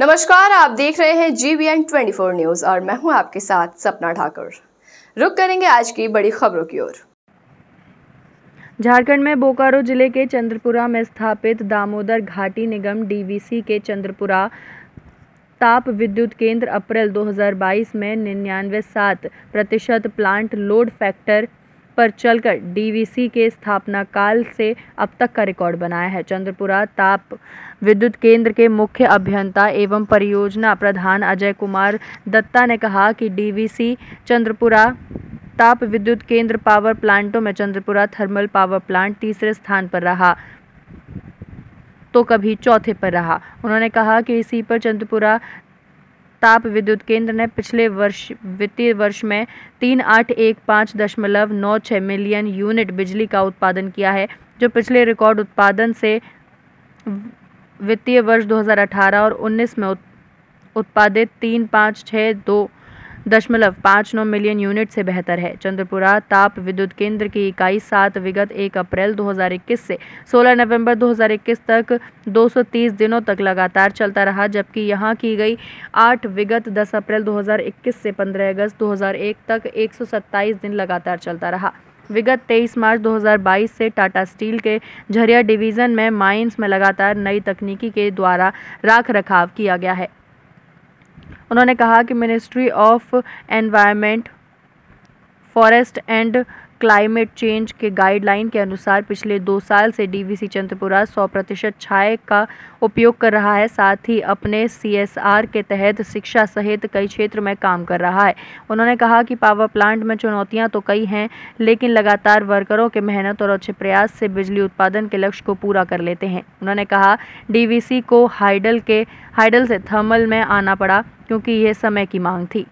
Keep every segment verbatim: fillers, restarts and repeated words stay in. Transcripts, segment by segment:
नमस्कार, आप देख रहे हैं जी बी एन चौबीस न्यूज और मैं हूं आपके साथ सपना ठाकुर। रुक करेंगे आज की बड़ी खबरों की ओर। झारखंड में बोकारो जिले के चंद्रपुरा में स्थापित दामोदर घाटी निगम डी वी सी के चंद्रपुरा ताप विद्युत केंद्र अप्रैल दो हज़ार बाईस में निन्यानवे सात प्रतिशत प्लांट लोड फैक्टर पर चलकर डी वी सी के स्थापना काल से अब तक का रिकॉर्ड बनाया है। चंद्रपुरा ताप विद्युत केंद्र के मुख्य अभियंता एवं परियोजना प्रधान अजय कुमार दत्ता ने कहा कि डी वी सी चंद्रपुरा ताप विद्युत केंद्र पावर प्लांटों में चंद्रपुरा थर्मल पावर प्लांट तीसरे स्थान पर रहा तो कभी चौथे पर रहा। उन्होंने कहा कि इसी पर चंद्रपुरा ताप विद्युत केंद्र ने पिछले वर्ष वित्तीय वर्ष में तीन आठ एक पाँच दशमलव नौ छः मिलियन यूनिट बिजली का उत्पादन किया है, जो पिछले रिकॉर्ड उत्पादन से वित्तीय वर्ष दो हज़ार अठारह और उन्नीस में उत्पादित तीन पाँच छः दो दशमलव पाँच नौ मिलियन यूनिट से बेहतर है। चंद्रपुरा ताप विद्युत केंद्र की इकाई सात विगत एक अप्रैल दो हज़ार इक्कीस से सोलह नवंबर दो हज़ार इक्कीस तक दो सौ तीस दिनों तक लगातार चलता रहा, जबकि यहां की गई आठ विगत दस अप्रैल दो हज़ार इक्कीस से पंद्रह अगस्त दो हज़ार एक तक एक सौ सत्ताईस दिन लगातार चलता रहा। विगत तेईस मार्च दो हज़ार बाईस से टाटा स्टील के झरिया डिवीज़न में माइंस में लगातार नई तकनीकी के द्वारा राख रखाव किया गया है। उन्होंने कहा कि ministry of environment, forest and climate change के गाइडलाइन के अनुसार पिछले दो साल से डी वी सी चंद्रपुरा सौ प्रतिशत छाये का उपयोग कर रहा है, साथ ही अपने सी एस आर के तहत शिक्षा सहित कई क्षेत्र में काम कर रहा है। उन्होंने कहा कि पावर प्लांट में चुनौतियां तो कई हैं, लेकिन लगातार वर्करों के मेहनत और अच्छे प्रयास से बिजली उत्पादन के लक्ष्य को पूरा कर लेते हैं। उन्होंने कहा डी वी सी को हाइडल के हाइडल से थर्मल में आना पड़ा क्योंकि यह समय की मांग थी।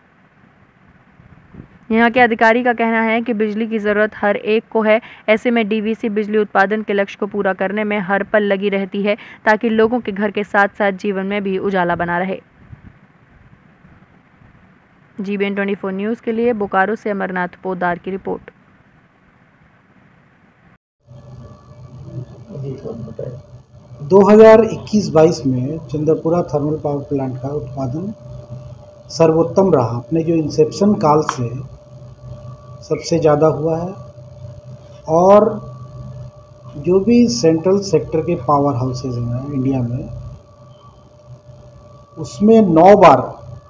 यहाँ के अधिकारी का कहना है कि बिजली की ज़रूरत हर एक को है, ऐसे में डी वी सी बिजली उत्पादन के लक्ष्य को पूरा करने में हर पल लगी रहती है ताकि लोगों के घर के साथ साथ जीवन में भी उजाला बना रहे। जी बी एन चौबीस न्यूज़ के लिए बोकारो से अमरनाथ पोदार की रिपोर्ट। दो हज़ार इक्कीस बाईस में चंद्रपुरा थर्मल पावर प्लांट का उत्पादन सर्वोत्तम रहा, अपने जो इंसेप्शन काल से सबसे ज़्यादा हुआ है। और जो भी सेंट्रल सेक्टर के पावर हाउसेज हैं इंडिया में, उसमें नौ बार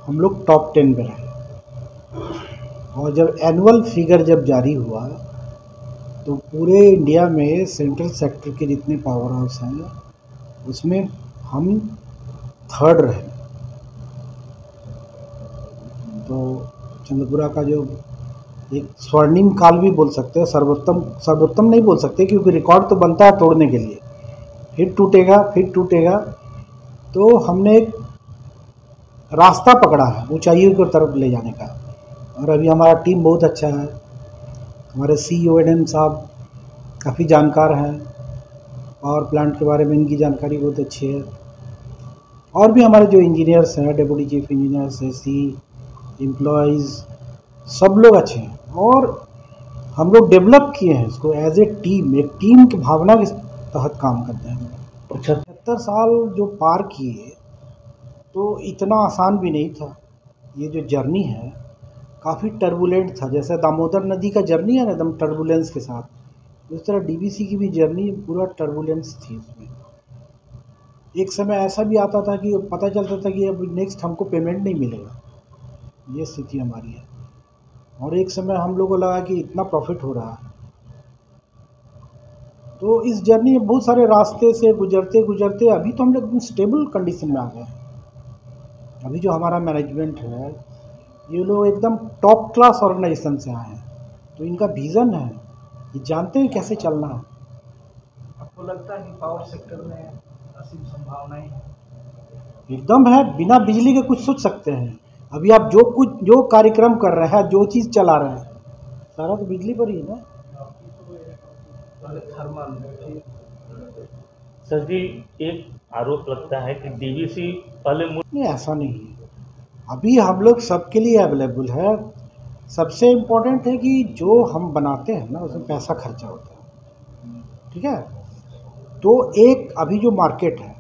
हम लोग टॉप टेन पे रहे। और जब एनुअल फिगर जब जारी हुआ तो पूरे इंडिया में सेंट्रल सेक्टर के जितने पावर हाउस हैं उसमें हम थर्ड रहे। तो चंद्रपुरा का जो एक स्वर्णिम काल भी बोल सकते हैं, सर्वोत्तम सर्वोत्तम नहीं बोल सकते क्योंकि रिकॉर्ड तो बनता है तोड़ने के लिए, फिर टूटेगा फिर टूटेगा। तो हमने एक रास्ता पकड़ा है ऊंचाइयों की तरफ ले जाने का, और अभी हमारा टीम बहुत अच्छा है। हमारे सी ओ एन एम साहब काफ़ी जानकार हैं, पावर प्लांट के बारे में इनकी जानकारी बहुत अच्छी है। और भी हमारे जो इंजीनियर्स हैं, डिप्टी चीफ इंजीनियर्स हैं, सी एम्प्लॉइज़, सब लोग अच्छे हैं। और हम लोग डेवलप किए हैं इसको एज ए टीम, एक टीम की भावना के तहत काम करते हैं। पचहत्तर साल जो पार किए तो इतना आसान भी नहीं था। ये जो जर्नी है काफ़ी टर्बुलेंट था, जैसे दामोदर नदी का जर्नी है ना एकदम टर्बुलेंस के साथ, उस तरह डी वी सी की भी जर्नी पूरा टर्बुलेंस थी। उसमें एक समय ऐसा भी आता था कि पता चलता था कि अब नेक्स्ट हमको पेमेंट नहीं मिलेगा, ये स्थिति हमारी है। और एक समय हम लोगों को लगा कि इतना प्रॉफिट हो रहा है। तो इस जर्नी में बहुत सारे रास्ते से गुजरते गुजरते अभी तो हम लोग एकदम स्टेबल कंडीशन में आ गए हैं। अभी जो हमारा मैनेजमेंट है ये लोग एकदम टॉप क्लास ऑर्गेनाइजेशन से आए हैं, तो इनका विज़न है, ये जानते हैं कैसे चलना है। आपको लगता है कि पावर सेक्टर में असीम संभावनाएं हैं? एकदम है, बिना बिजली के कुछ सोच सकते हैं। अभी आप जो कुछ जो कार्यक्रम कर रहे हैं, जो चीज़ चला रहे हैं, सारा तो बिजली पर ही है ना। सर जी, एक आरोप लगता है कि डी वी सी पहले नहीं, ऐसा नहीं है। अभी हम लोग सबके लिए अवेलेबल है। सबसे इम्पोर्टेंट है कि जो हम बनाते हैं ना उसमें पैसा खर्चा होता है, ठीक है। तो एक अभी जो मार्केट है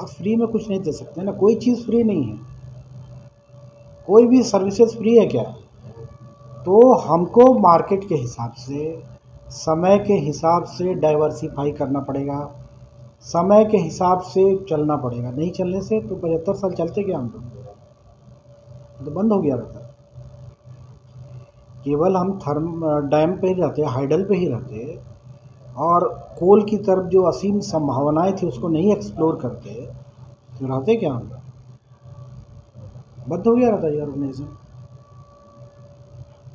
आप फ्री में कुछ नहीं दे सकते ना, कोई चीज़ फ्री नहीं है, कोई भी सर्विसेज फ्री है क्या। तो हमको मार्केट के हिसाब से, समय के हिसाब से डाइवर्सिफाई करना पड़ेगा, समय के हिसाब से चलना पड़ेगा। नहीं चलने से तो पचहत्तर साल चलते क्या हम लोग, तो बंद हो गया रहता। केवल हम थर्म डैम पे ही रहते, हाइडल पे ही रहते और कोल की तरफ जो असीम संभावनाएं थी उसको नहीं एक्सप्लोर करते तो रहते क्या हम लोग, बंद हो गया रहता ये ऑर्गेनाइजेशन।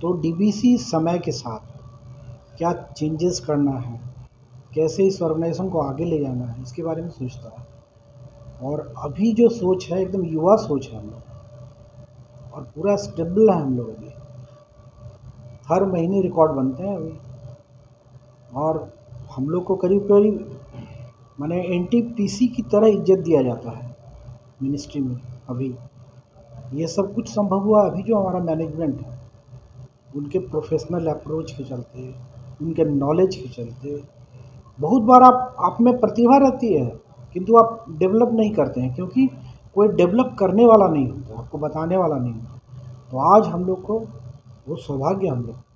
तो डीवीसी समय के साथ क्या चेंजेस करना है, कैसे इस ऑर्गेनाइजेशन को आगे ले जाना है, इसके बारे में सोचता है। और अभी जो सोच है एकदम युवा सोच है हम लोग, और पूरा स्टेबल है हम लोग। अभी हर महीने रिकॉर्ड बनते हैं अभी, और हम लोग को करीब करीब माने एनटीपीसी की तरह इज्जत दिया जाता है मिनिस्ट्री में। अभी ये सब कुछ संभव हुआ अभी जो हमारा मैनेजमेंट है उनके प्रोफेशनल अप्रोच के चलते, उनके नॉलेज के चलते। बहुत बार आप आप में प्रतिभा रहती है किंतु आप डेवलप नहीं करते हैं, क्योंकि कोई डेवलप करने वाला नहीं होता, आपको बताने वाला नहीं होता। तो आज हम लोग को वो सौभाग्य हम लोग